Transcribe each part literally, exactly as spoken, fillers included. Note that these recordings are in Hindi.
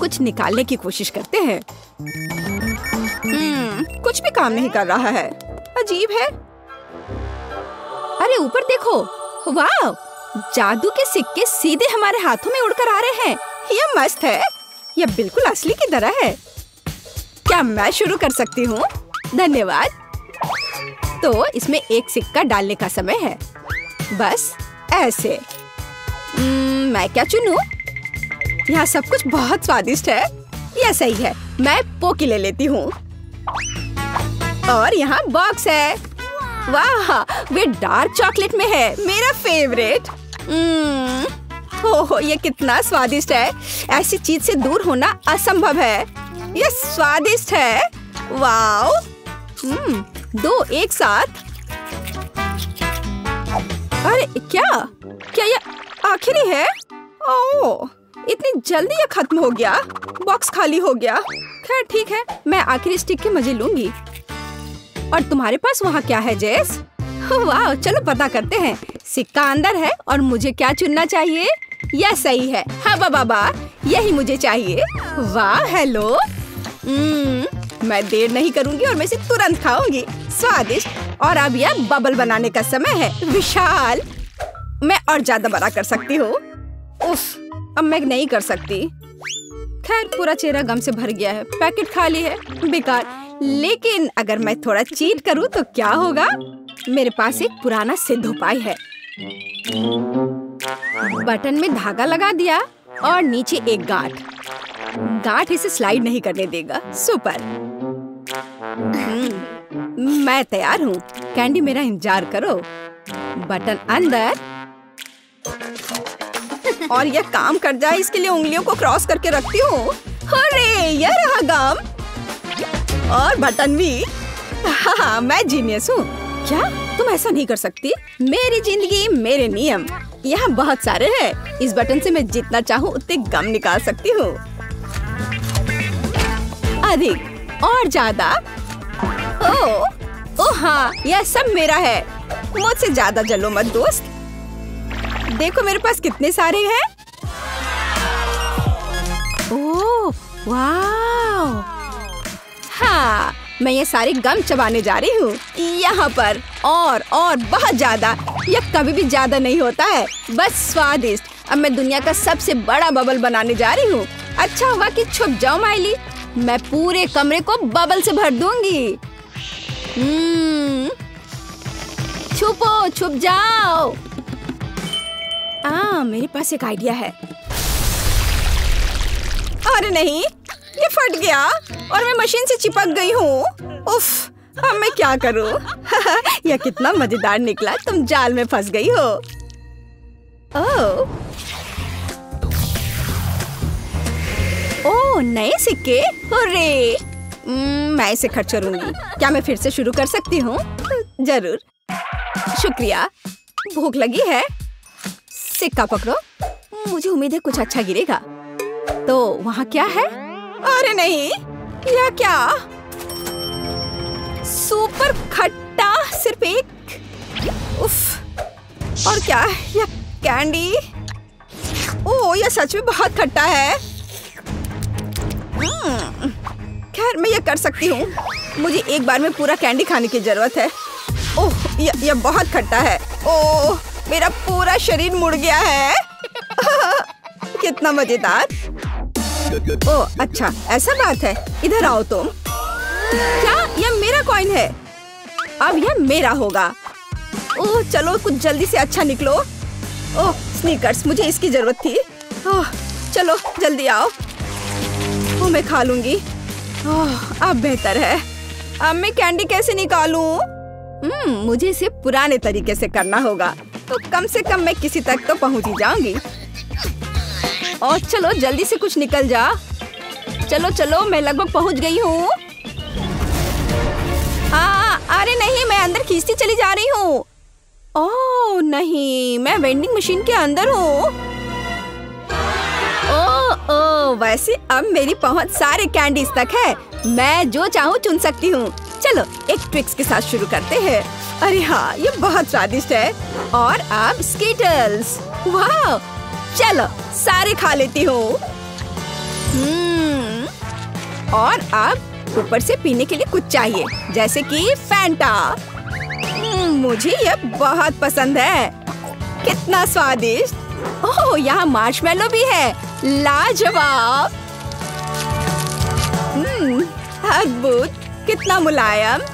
कुछ निकालने की कोशिश करते हैं। हम्म, कुछ भी काम नहीं कर रहा है। अजीब है। अरे ऊपर देखो, वाह! जादू के सिक्के सीधे हमारे हाथों में उड़कर आ रहे हैं। यह मस्त है, यह बिल्कुल असली की तरह है। क्या मैं शुरू कर सकती हूँ? धन्यवाद। तो इसमें एक सिक्का डालने का समय है। बस ऐसे। hmm, मैं क्या चुनूं? यहाँ सब कुछ बहुत स्वादिष्ट है। यह सही है, मैं पोकी ले लेती हूँ। और यहाँ बॉक्स है। वाह, वे डार्क चॉकलेट में है, मेरा फेवरेट। hmm, ओह, ये कितना स्वादिष्ट है। ऐसी चीज से दूर होना असंभव है। यह स्वादिष्ट है। वाओ। hmm, दो एक साथ। अरे क्या क्या यह आखिरी है? ओह, इतनी जल्दी यह खत्म हो गया। बॉक्स खाली हो गया। खैर ठीक है, मैं आखिरी स्टिक के मजे लूंगी। और तुम्हारे पास वहाँ क्या है, जेस? वाह, चलो पता करते हैं। सिक्का अंदर है और मुझे क्या चुनना चाहिए? यह सही है। हाँ बाबा, यही मुझे चाहिए। वाह, हेलो। हम्म, मैं देर नहीं करूंगी और मैं इसे तुरंत खाऊंगी। स्वादिष्ट। और अब यह बबल बनाने का समय है। विशाल, मैं और ज्यादा बड़ा कर सकती हूँ। उफ, अब मैं नहीं कर सकती। खैर, पूरा चेहरा गम से भर गया है। पैकेट खाली है। बेकार। लेकिन अगर मैं थोड़ा चीट करूँ तो क्या होगा? मेरे पास एक पुराना सिद्ध उपाय है। बटन में धागा लगा दिया और नीचे एक गांठ। गांठ इसे स्लाइड नहीं करने देगा। सुपर। मैं तैयार हूँ। कैंडी, मेरा इंतजार करो। बटन अंदर। और यह काम कर जाए, इसके लिए उंगलियों को क्रॉस करके रखती हूँ। अरे, यह रहा गाम। और बटन भी। हाँ, मैं जीनियस हूँ। क्या तुम ऐसा नहीं कर सकती? मेरी जिंदगी, मेरे नियम। यहाँ बहुत सारे हैं। इस बटन से मैं जितना चाहूँ उतने गम निकाल सकती हूँ। अधिक और ज्यादा। ओ, ओ हाँ, यह सब मेरा है। मुझसे ज्यादा जलो मत दोस्त। देखो मेरे पास कितने सारे हैं। Oh, wow. हाँ, मैं ये सारे गम चबाने जा रही हूँ। यहाँ पर और और बहुत ज्यादा। यह कभी भी ज्यादा नहीं होता है। बस स्वादिष्ट। अब मैं दुनिया का सबसे बड़ा बबल बनाने जा रही हूँ। अच्छा हुआ कि छुप जाओ माइली। मैं पूरे कमरे को बबल से भर दूंगी। छुपो, छुप जाओ। आ, मेरे पास एक आइडिया है। अरे नहीं, ये फट गया और मैं मशीन से चिपक गई हूँ। उफ, अब मैं क्या करूँ? यह कितना मजेदार निकला। तुम जाल में फंस गई हो। ओ, ओ, नए सिक्के। अरे, मैं इसे खर्च करूंगी। क्या मैं फिर से शुरू कर सकती हूँ? जरूर। शुक्रिया। भूख लगी है। सिक्का पकड़ो। मुझे उम्मीद है कुछ अच्छा गिरेगा। तो वहाँ क्या है? अरे नहीं, यह क्या? सुपर खट्टा। सिर्फ एक। उफ। और क्या यह कैंडी? ओह, यह सच में बहुत खट्टा है। खैर, मैं यह कर सकती हूँ। मुझे एक बार में पूरा कैंडी खाने की जरूरत है। ओह, यह यह बहुत खट्टा है। ओह, मेरा पूरा शरीर मुड़ गया है। कितना मजेदार। ओह, अच्छा, ऐसा बात है। इधर आओ तुम। क्या यह मेरा कॉइन है? अब यह मेरा होगा। ओह, चलो कुछ जल्दी से अच्छा निकलो। ओह, स्नीकर्स, मुझे इसकी जरूरत थी। ओह, चलो जल्दी आओ। वो मैं खा लूंगी। ओह, अब बेहतर है। अब मैं कैंडी कैसे निकालूं? हम्म, मुझे इसे पुराने तरीके से करना होगा। तो कम से कम मैं किसी तक तो पहुंच ही जाऊंगी। और चलो जल्दी से कुछ निकल जा। चलो चलो, मैं लगभग पहुंच गई हूँ। अरे नहीं, मैं अंदर खींचती चली जा रही हूँ। ओह नहीं, मैं वेंडिंग मशीन के अंदर हूँ। ओह, वैसे अब मेरी पहुंच सारे कैंडीज तक है। मैं जो चाहूँ चुन सकती हूँ। चलो एक ट्रिक्स के साथ शुरू करते हैं। अरे हाँ, ये बहुत स्वादिष्ट है। और अब स्कीटल्स। वाह, चलो सारे खा लेती हूँ। और अब ऊपर से पीने के लिए कुछ चाहिए, जैसे कि फैंटा। मुझे ये बहुत पसंद है, कितना स्वादिष्ट। ओह, यहाँ मार्शमेलो भी है, लाजवाब। हम्म, अद्भुत, कितना मुलायम।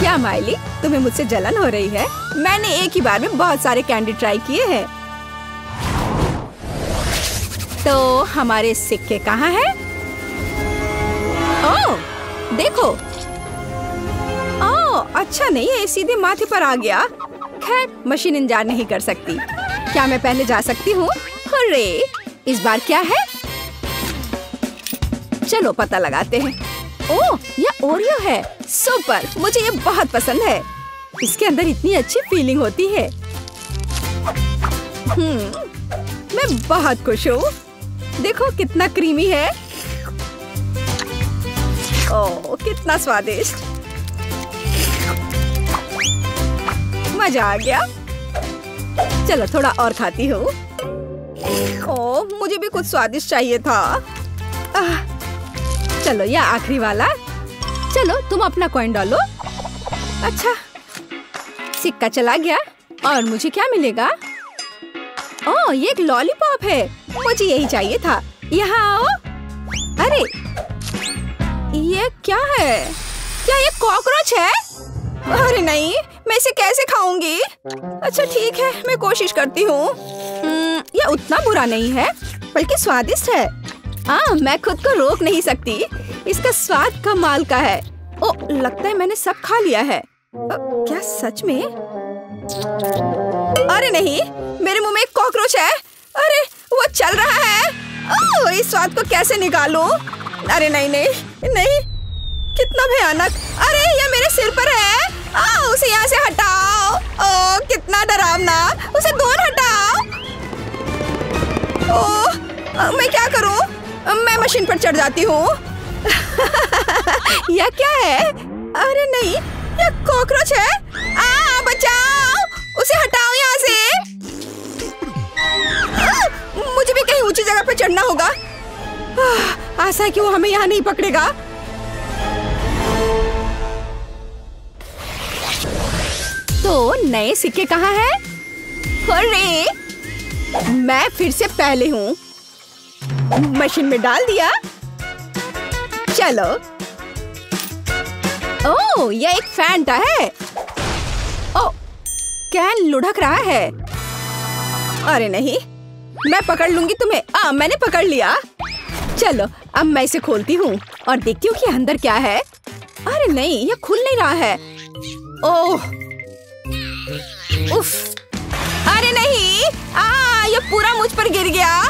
क्या माइली, तुम्हें मुझसे जलन हो रही है? मैंने एक ही बार में बहुत सारे कैंडी ट्राई किए हैं। तो हमारे सिक्के कहाँ हैं? ओह, देखो। ओह, अच्छा नहीं है, सीधे माथे पर आ गया। खैर, मशीन इंतजार नहीं कर सकती। क्या मैं पहले जा सकती हूँ? हुर्रे! इस बार क्या है? चलो पता लगाते हैं। ओह, यह ओरियो है। सुपर, मुझे ये बहुत पसंद है। इसके अंदर इतनी अच्छी फीलिंग होती है। हम्म, मैं बहुत खुश हूँ। देखो कितना क्रीमी है। ओह, कितना स्वादिष्ट। मजा आ गया। चलो थोड़ा और खाती हूँ। ओह, मुझे भी कुछ स्वादिष्ट चाहिए था। आह, चलो यह आखिरी वाला। चलो तुम अपना कॉइन डालो। अच्छा, सिक्का चला गया। और मुझे क्या मिलेगा? ओह, ये एक लॉलीपॉप है, मुझे यही चाहिए था। यहाँ आओ। अरे, ये क्या है? क्या ये कॉकरोच है? अरे नहीं, मैं इसे कैसे खाऊंगी? अच्छा ठीक है, मैं कोशिश करती हूँ। यह उतना बुरा नहीं है, बल्कि स्वादिष्ट है। हाँ, मैं खुद को रोक नहीं सकती। इसका स्वाद कमाल का है। ओ, लगता है मैंने सब खा लिया है। आ, क्या सच में? अरे नहीं, मेरे मुंह में एक कॉकरोच है। अरे, वो चल रहा है। ओ, इस स्वाद को कैसे निकालूं? अरे नहीं नहीं नहीं, कितना भयानक। अरे, यह मेरे सिर पर है। आ, उसे यहाँ से हटाओ। ओ, कितना डरावना। उसे दूर हटाओ। ओ, मैं क्या करूँ? मैं मशीन पर चढ़ जाती हूँ। यह क्या है? अरे नहीं, यह कॉकरोच है। आ, बचाओ, उसे हटाओ यहाँ से। मुझे भी कहीं ऊंची जगह पर चढ़ना होगा। आशा है कि वो हमें यहाँ नहीं पकड़ेगा। तो नए सिक्के कहाँ हैं? अरे, मैं फिर से पहले हूँ। मशीन में डाल दिया। चलो। ओह, यह एक फैंटा है। ओह, कैन लुढ़क रहा है। अरे नहीं, मैं पकड़ लूंगी तुम्हें। आ, मैंने पकड़ लिया। चलो, अब मैं इसे खोलती हूँ और देखती हूँ कि अंदर क्या है। अरे नहीं, यह खुल नहीं रहा है। ओह, उफ। अरे नहीं, आ, यह पूरा मुझ पर गिर गया।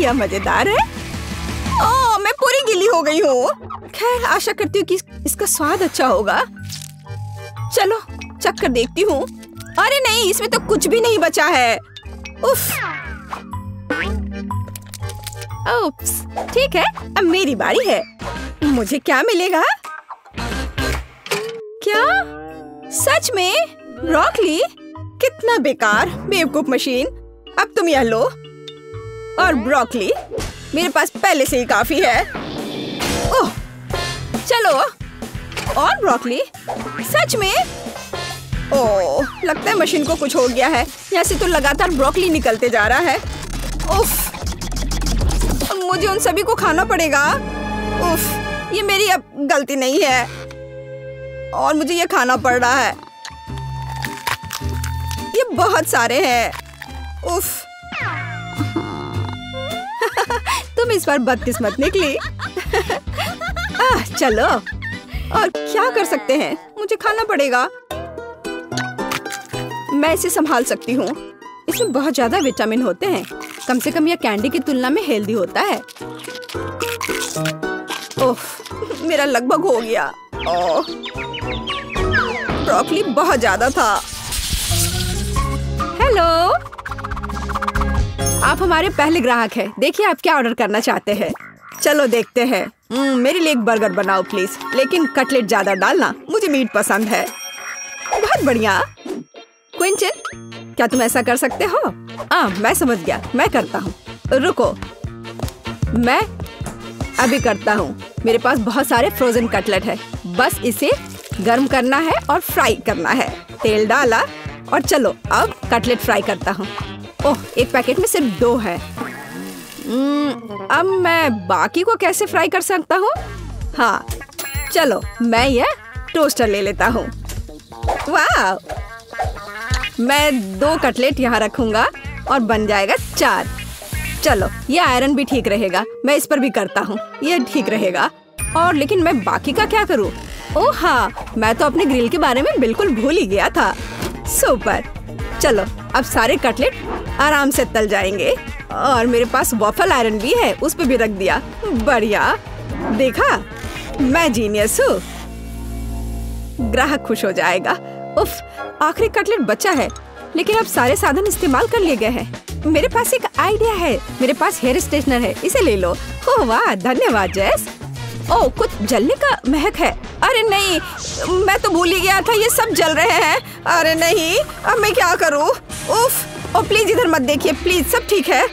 यह मजेदार है। ओह, मैं पूरी गीली हो गई हूँ। खैर, आशा करती हूँ कि इसका स्वाद अच्छा होगा। चलो चख कर देखती हूँ। अरे नहीं, इसमें तो कुछ भी नहीं बचा है। उफ। ओप्स, ठीक है, अब मेरी बारी है। मुझे क्या मिलेगा? क्या सच में? ब्रोकली? कितना बेकार, बेवकूफ मशीन। अब तुम यह लो। और ब्रोकली मेरे पास पहले से ही काफी है। ओह, चलो और ब्रोकली। सच में? ओह, लगता है मशीन को कुछ हो गया है। यहाँ से तो लगातार ब्रोकली निकलते जा रहा है। उफ, मुझे उन सभी को खाना पड़ेगा। उफ, ये मेरी अब गलती नहीं है और मुझे ये खाना पड़ रहा है। ये बहुत सारे हैं। उफ। तुम इस बार बदकिस्मत निकली। आ, चलो, और क्या कर सकते हैं? मुझे खाना पड़ेगा। मैं इसे संभाल सकती हूँ। इसमें बहुत ज्यादा विटामिन होते हैं। कम से कम यह कैंडी की तुलना में हेल्दी होता है। ओह, मेरा लगभग हो गया। ओह, ब्रोकली बहुत ज्यादा था। हेलो, आप हमारे पहले ग्राहक हैं। देखिए आप क्या ऑर्डर करना चाहते हैं। चलो देखते हैं। मेरे लिए एक बर्गर बनाओ प्लीज, लेकिन कटलेट ज्यादा डालना। मुझे मीट पसंद है। बहुत बढ़िया। क्विंटन, क्या तुम ऐसा कर सकते हो? आ, मैं समझ गया, मैं करता हूँ। रुको, मैं अभी करता हूँ। मेरे पास बहुत सारे फ्रोजन कटलेट है, बस इसे गर्म करना है और फ्राई करना है। तेल डाला और चलो अब कटलेट फ्राई करता हूँ। ओह, एक पैकेट में सिर्फ दो है। अब मैं बाकी को कैसे फ्राई कर सकता हूँ? हाँ, चलो मैं यह टोस्टर ले लेता हूँ। वाह! मैं दो कटलेट यहाँ रखूँगा और बन जाएगा चार। चलो, यह आयरन भी ठीक रहेगा। मैं इस पर भी करता हूँ, यह ठीक रहेगा। और लेकिन मैं बाकी का क्या करूँ? ओह हाँ, मैं तो अपने ग्रिल के बारे में बिल्कुल भूल ही गया था। सुपर! चलो अब सारे कटलेट आराम से तल जाएंगे। और मेरे पास वॉफल आयरन भी है, उस पर भी रख दिया। बढ़िया! देखा, मैं जीनियस हूँ। ग्राहक खुश हो जाएगा। उफ, आखिरी कटलेट बचा है, लेकिन अब सारे साधन इस्तेमाल कर लिए गए हैं। मेरे पास एक आइडिया है। मेरे पास हेयर स्ट्रेटनर है, इसे ले लो। ओह वाह, धन्यवाद जैस। ओह, कुछ जलने का महक है। अरे नहीं, मैं तो भूल ही गया था, ये सब जल रहे हैं। अरे नहीं, अब मैं क्या करूँ? उफ, ओ प्लीज इधर मत देखिए, प्लीज। सब ठीक है,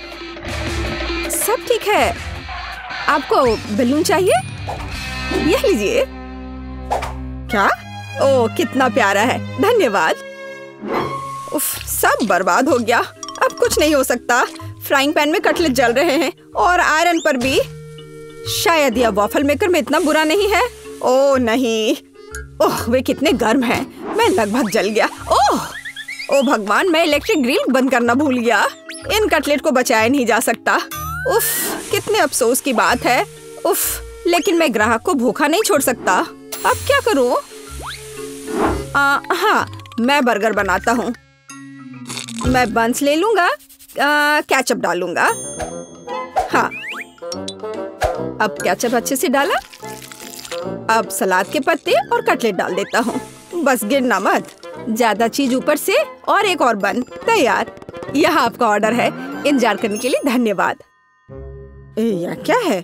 सब ठीक है। आपको बैलून चाहिए? यह लीजिए। क्या? ओह, कितना प्यारा है, धन्यवाद। उफ, सब बर्बाद हो गया। अब कुछ नहीं हो सकता। फ्राइंग पैन में कटलेट जल रहे हैं और आयरन पर भी। शायद यह वॉफल मेकर में इतना बुरा नहीं है। ओह नहीं, ओह वे कितने गर्म हैं। मैं लगभग जल गया। ओह, ओह भगवान, मैं इलेक्ट्रिक ग्रिल बंद करना भूल गया। इन कटलेट को बचाया नहीं जा सकता। उफ, कितने अफसोस की बात है। उफ, लेकिन मैं ग्राहक को भूखा नहीं छोड़ सकता। अब क्या करूँ? हाँ, मैं बर्गर बनाता हूँ। मैं बंस ले लूँगा, केचप डालूँगा। हाँ, अब केचप अच्छे से डाला। अब सलाद के पत्ते और कटलेट डाल देता हूँ। बस गिरना मत, ज्यादा चीज ऊपर से। और एक और बन तैयार। यह आपका ऑर्डर है। इंतजार करने के लिए धन्यवाद। यह क्या है?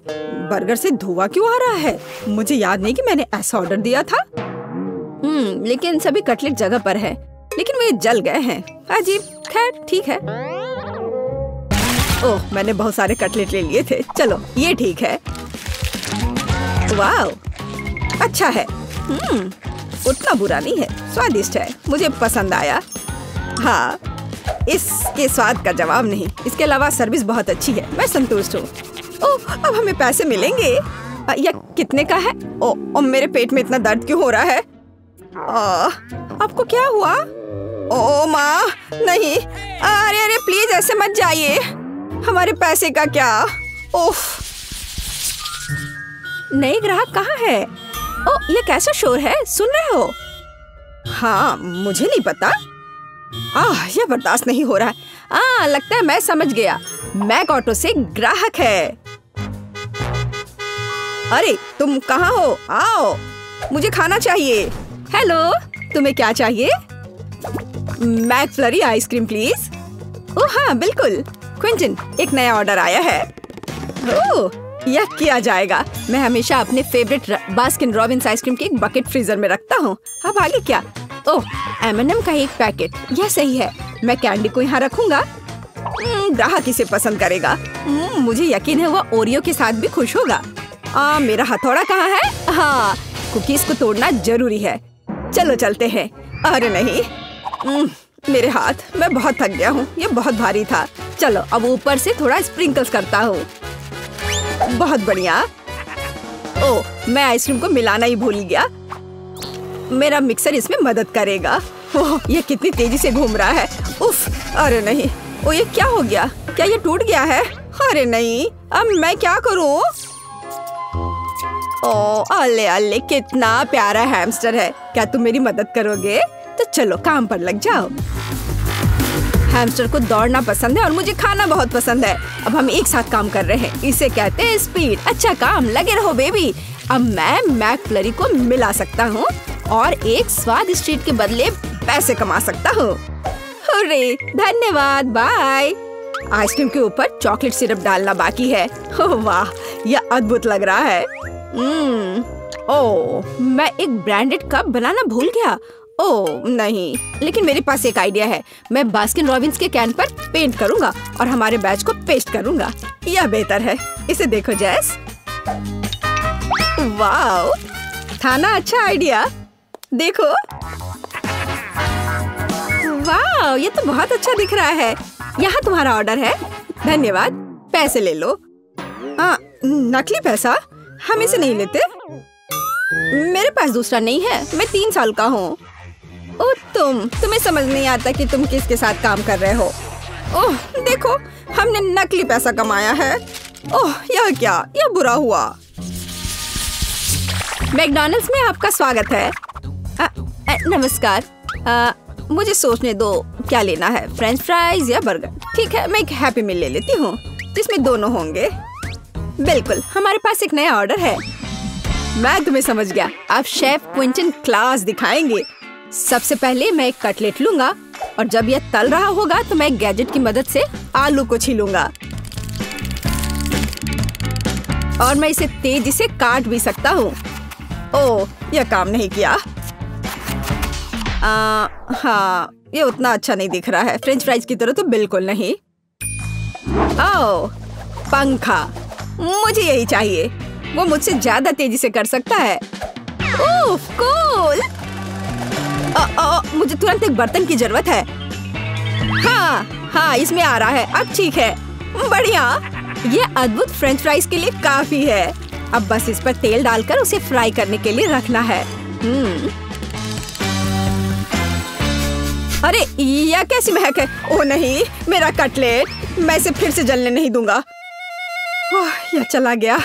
बर्गर से धुआं क्यों आ रहा है? मुझे याद नहीं कि मैंने ऐसा ऑर्डर दिया था। हम्म, लेकिन सभी कटलेट जगह पर है, लेकिन वे जल गए हैं। अजीब। खैर, ठीक है। ओह, मैंने बहुत सारे कटलेट ले लिए थे। चलो ये ठीक है। वाह, अच्छा है। हम्म, उतना बुरा नहीं है, स्वादिष्ट है, मुझे पसंद आया। हाँ, इसके स्वाद का जवाब नहीं। इसके अलावा सर्विस बहुत अच्छी है, मैं संतुष्ट हूँ। ओह, अब हमें पैसे मिलेंगे। आ, या कितने का है? ओ, ओ, मेरे पेट में इतना दर्द क्यों हो रहा है? आ, आपको क्या हुआ? ओ माँ, नहीं। अरे अरे प्लीज ऐसे मत जाइए। हमारे पैसे का क्या? ओह, नए ग्राहक कहाँ है? ओ, ये कैसा शोर है, सुन रहे हो? हाँ, मुझे नहीं पता। आह, यह बर्दाश्त नहीं हो रहा है। आ, लगता है मैं समझ गया। मैक ऑटो से ग्राहक है। अरे तुम कहाँ हो? आओ, मुझे खाना चाहिए। हेलो, तुम्हें क्या चाहिए? McFlurry ice cream please. Oh हाँ, बिल्कुल। क्विंटन, एक नया ऑर्डर आया है। ओह, यह किया जाएगा। मैं हमेशा अपने फेवरेट बास्किन रॉबिन्स आइसक्रीम की एक बकेट फ्रीजर में रखता हूँ। अब आगे क्या? ओह, एम एंड एम का एक पैकेट, यह सही है। मैं कैंडी को यहाँ रखूँगा। ग्राहक इसे पसंद करेगा। मुझे यकीन है वह ओरियो के साथ भी खुश होगा। आ, मेरा हथौड़ा कहाँ है? हाँ, कुकीज को तोड़ना जरूरी है। चलो चलते हैं। अरे नहीं, मेरे हाथ, मैं बहुत थक गया हूँ। यह बहुत भारी था। चलो अब ऊपर से थोड़ा स्प्रिंकल्स करता हूँ। बहुत बढ़िया। ओह, मैं आइसक्रीम को मिलाना ही भूल गया। मेरा मिक्सर इसमें मदद करेगा। ओह, ये कितनी तेजी से घूम रहा है। उफ, अरे नहीं। ओह, ये क्या हो गया? क्या ये टूट गया है? अरे नहीं, अब मैं क्या करूं? ओह, अल्ले अल्ले, कितना प्यारा हैमस्टर है। क्या तुम मेरी मदद करोगे? तो चलो काम पर लग जाओ। हैमस्टर को दौड़ना पसंद है और मुझे खाना बहुत पसंद है। अब हम एक साथ काम कर रहे हैं, इसे कहते हैं स्पीड। अच्छा काम, लगे रहो बेबी। अब मैं मैकफ्लरी को मिला सकता हूँ और एक स्वाद स्ट्रीट के बदले पैसे कमा सकता हूँ। हुर्रे, धन्यवाद, बाय। आइसक्रीम के ऊपर चॉकलेट सिरप डालना बाकी है। वाह, यह अद्भुत लग रहा है। ओह, मैं एक ब्रांडेड कप बनाना भूल गया। ओह नहीं, लेकिन मेरे पास एक आइडिया है। मैं बास्किन रॉबिन्स के कैन पर पेंट करूंगा और हमारे बैच को पेस्ट करूंगा। यह बेहतर है। इसे देखो जैस। वाओ, था ना अच्छा आइडिया। देखो, वाओ ये तो बहुत अच्छा दिख रहा है। यहाँ तुम्हारा ऑर्डर है, धन्यवाद। पैसे ले लो। आ, नकली पैसा? हम इसे नहीं लेते। मेरे पास दूसरा नहीं है, मैं तीन साल का हूँ। ओ तुम, तुम्हें समझ नहीं आता कि तुम किसके साथ काम कर रहे हो। ओह देखो, हमने नकली पैसा कमाया है। ओह यह क्या, यह बुरा हुआ। मैकडॉनल्ड्स में आपका स्वागत है। आ, आ, नमस्कार। आ, मुझे सोचने दो, क्या लेना है, फ्रेंच फ्राइज या बर्गर? ठीक है, मैं एक हैप्पी मील ले लेती हूँ जिसमें दोनों होंगे। बिल्कुल, हमारे पास एक नया ऑर्डर है। मैं तुम्हें समझ गया, आप शेफ क्विंटन क्लास दिखाएंगे। सबसे पहले मैं एक कटलेट लूंगा और जब यह तल रहा होगा तो मैं एक गैजेट की मदद से आलू को छीलूंगा और मैं इसे तेजी से काट भी सकता हूँ। ओह यह काम नहीं किया। आ, हाँ ये उतना अच्छा नहीं दिख रहा है, फ्रेंच फ्राइज की तरह तो बिल्कुल नहीं। ओह पंखा, मुझे यही चाहिए। वो मुझसे ज्यादा तेजी से कर सकता है। Oh cool. ओ, ओ, मुझे तुरंत एक बर्तन की जरूरत है। हाँ हाँ इसमें आ रहा है, अब ठीक है, बढ़िया। ये अद्भुत फ्रेंच फ्राइज के लिए काफी है। अब बस इस पर तेल डालकर उसे फ्राई करने के लिए रखना है। अरे यह कैसी महक है। ओह नहीं, मेरा कटलेट, मैं इसे फिर से जलने नहीं दूंगा। ओह यह चला गया।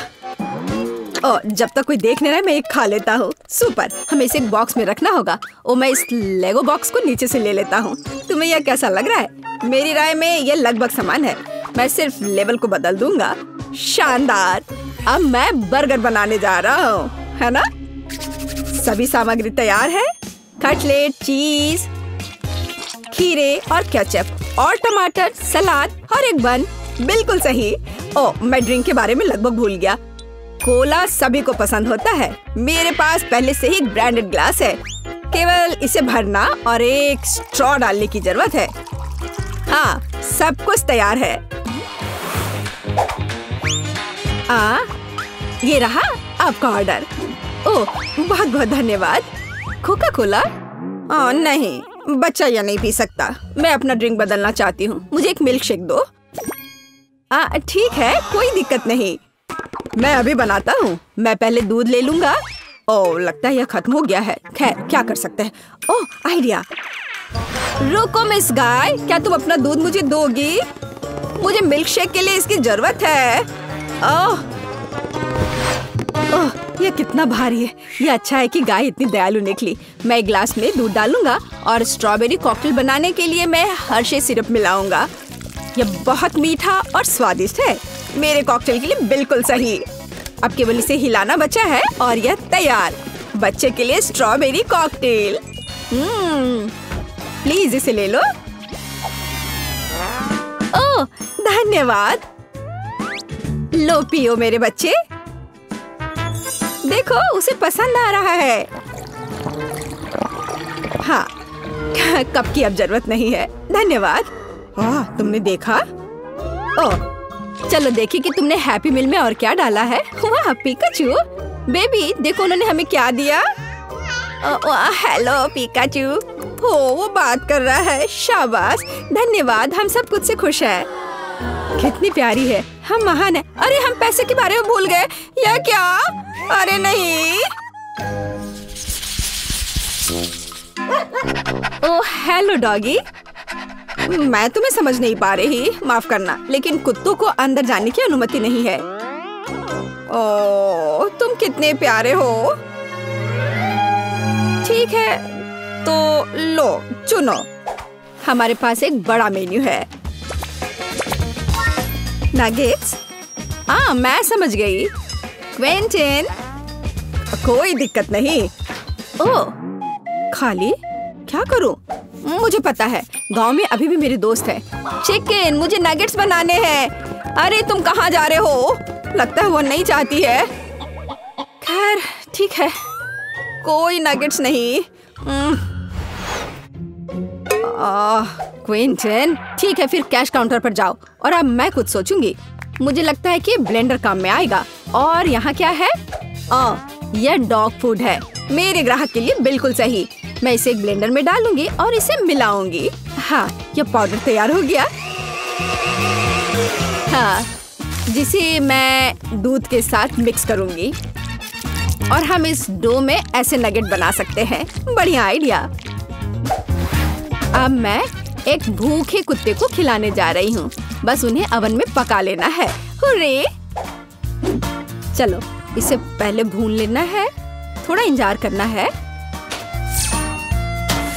और जब तक कोई देख नहीं रहा है मैं एक खा लेता हूँ। सुपर, हमें इसे एक बॉक्स में रखना होगा। और मैं इस लेगो बॉक्स को नीचे से ले लेता हूँ। तुम्हें यह कैसा लग रहा है? मेरी राय में यह लगभग समान है, मैं सिर्फ लेवल को बदल दूंगा। शानदार, अब मैं बर्गर बनाने जा रहा हूँ, है ना? सभी सामग्री तैयार है, कटलेट, चीज, खीरे और केचप और टमाटर, सलाद और एक बन। बिल्कुल सही। ओह मैं ड्रिंक के बारे में लगभग भूल गया, कोला सभी को पसंद होता है। मेरे पास पहले से ही ब्रांडेड ग्लास है, केवल इसे भरना और एक स्ट्रॉ डालने की जरूरत है। हाँ सब कुछ तैयार है। आ, ये रहा आपका ऑर्डर। ओह बहुत बहुत धन्यवाद। Coca Cola? ओह नहीं, बच्चा यह नहीं पी सकता। मैं अपना ड्रिंक बदलना चाहती हूँ, मुझे एक मिल्क शेक दो। आ, ठीक है, कोई दिक्कत नहीं, मैं अभी बनाता हूँ। मैं पहले दूध ले लूंगा। ओह लगता है यह खत्म हो गया है। खैर क्या कर सकते हैं। ओह आइडिया। रुको मिस गाय, क्या तुम अपना दूध मुझे दोगी? मुझे मिल्क शेक के लिए इसकी जरूरत है। ओह ओह यह कितना भारी है। यह अच्छा है कि गाय इतनी दयालु निकली। मैं एक ग्लास में दूध डालूंगा और स्ट्रॉबेरी कॉकटेल बनाने के लिए मैं हर्षे सिरप मिलाऊंगा। यह बहुत मीठा और स्वादिष्ट है, मेरे कॉकटेल के लिए बिल्कुल सही। अब केवल इसे हिलाना बचा है और यह तैयार, बच्चे के लिए स्ट्रॉबेरी कॉकटेल। हम्म, प्लीज इसे ले लो। ओह धन्यवाद। लो पियो मेरे बच्चे। देखो उसे पसंद आ रहा है। हाँ कप की अब जरूरत नहीं है, धन्यवाद। आह तुमने देखा। ओह चलो देखिए कि तुमने हैप्पी मील में और क्या डाला है। वाह पिकाचू बेबी, देखो उन्होंने हमें क्या दिया। Hello Pikachu. हो वो बात कर रहा है, शाबाश, धन्यवाद। हम सब कुछ से खुश हैं। कितनी प्यारी है, हम महान हैं। अरे हम पैसे के बारे में भूल गए, यह क्या? अरे नहीं। ओ हेलो डॉगी, मैं तुम्हें समझ नहीं पा रही, माफ करना, लेकिन कुत्तों को अंदर जाने की अनुमति नहीं है। ओह तुम कितने प्यारे हो। ठीक है तो लो चुनो, हमारे पास एक बड़ा मेन्यू है। नगेट्स? हाँ मैं समझ गई क्विंटन, कोई दिक्कत नहीं। ओह खाली, क्या करूं? मुझे पता है, गांव में अभी भी मेरे दोस्त हैं। चिकन, मुझे नगेट्स बनाने हैं। अरे तुम कहाँ जा रहे हो? लगता है वो नहीं चाहती है। खैर ठीक है, कोई नगेट्स नहीं। क्विंटन, ठीक है, फिर कैश काउंटर पर जाओ और अब मैं कुछ सोचूंगी। मुझे लगता है कि ब्लेंडर काम में आएगा। और यहाँ क्या है? आ, यह डॉग फूड है, मेरे ग्राहक के लिए बिल्कुल सही। मैं इसे एक ब्लेंडर में डालूंगी और इसे मिलाऊंगी। हाँ, यह पाउडर तैयार हो गया। हाँ, जिसे मैं दूध के साथ मिक्स करूंगी और हम इस डो में ऐसे नगेट बना सकते हैं। बढ़िया आइडिया। अब मैं एक भूखे कुत्ते को खिलाने जा रही हूँ। बस उन्हें अवन में पका लेना है। हुर्रे! चलो, इसे पहले भून लेना है, थोड़ा इंतजार करना है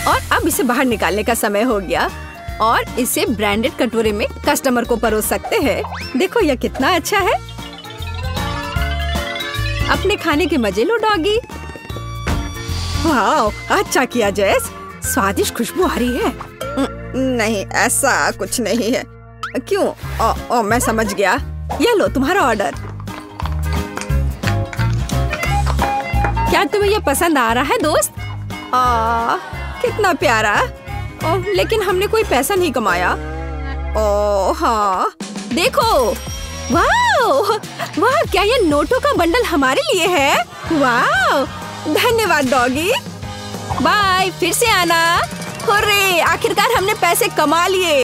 और अब इसे बाहर निकालने का समय हो गया। और इसे ब्रांडेड कटोरे में कस्टमर को परोस सकते हैं। देखो यह कितना अच्छा है। अपने खाने के मजे लो डॉगी। वाह, अच्छा किया जैस। स्वादिष्ट खुशबू आ रही है। नहीं, ऐसा कुछ नहीं है। क्यों? ओ, ओ, मैं समझ गया। ये लो तुम्हारा ऑर्डर। क्या तुम्हें यह पसंद आ रहा है दोस्त? आ, कितना प्यारा। ओ, लेकिन हमने कोई पैसा नहीं कमाया। ओ हाँ, देखो। वाह वाह, क्या यह नोटों का बंडल हमारे लिए है? वाह, धन्यवाद डॉगी। बाय, फिर से आना। हुर्रे, आखिरकार हमने पैसे कमा लिए।